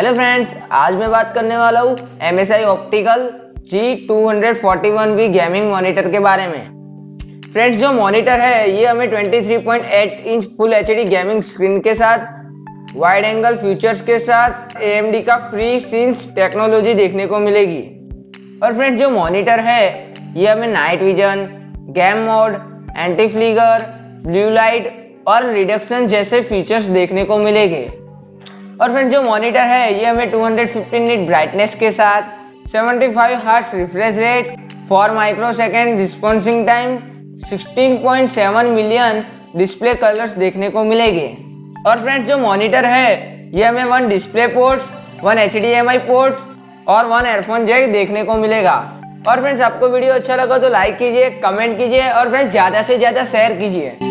Hello friends, आज मैं बात करने वाला हूँ MSI optical G241V gaming monitor के बारे में। फ्रेंड्स, जो मॉनिटर है ये हमें 23.8 inch full HD gaming screen के साथ वाइड एंगल फीचर्स के साथ AMD का FreeSync टेक्नोलॉजी देखने को मिलेगी। और फ्रेंड्स, जो मॉनिटर है ये हमें night vision, game mode, anti flicker, blue light और रिडक्शन जैसे फीचर्स देखने को मिलेंगे। और फ्रेंड्स, जो मॉनिटर है ये हमें 215 निट ब्राइटनेस के साथ 75 hertz refresh rate, 4 microsecond responsing time, 16.7 million display colours देखने को मिलेंगे। और फ्रेंड्स, जो मॉनिटर है ये हमें 1 डिस्प्ले पोर्ट्स, 1 HDMI पोर्ट्स और 1 एयरफोन जैक देखने को मिलेगा। और फ्रेंड्स, आपको वीडियो अच्छा लगा तो लाइक कीजिए, कमेंट कीजिए और फ्रेंड्स ज़्यादा से ज़्यादा शेयर कीजिए।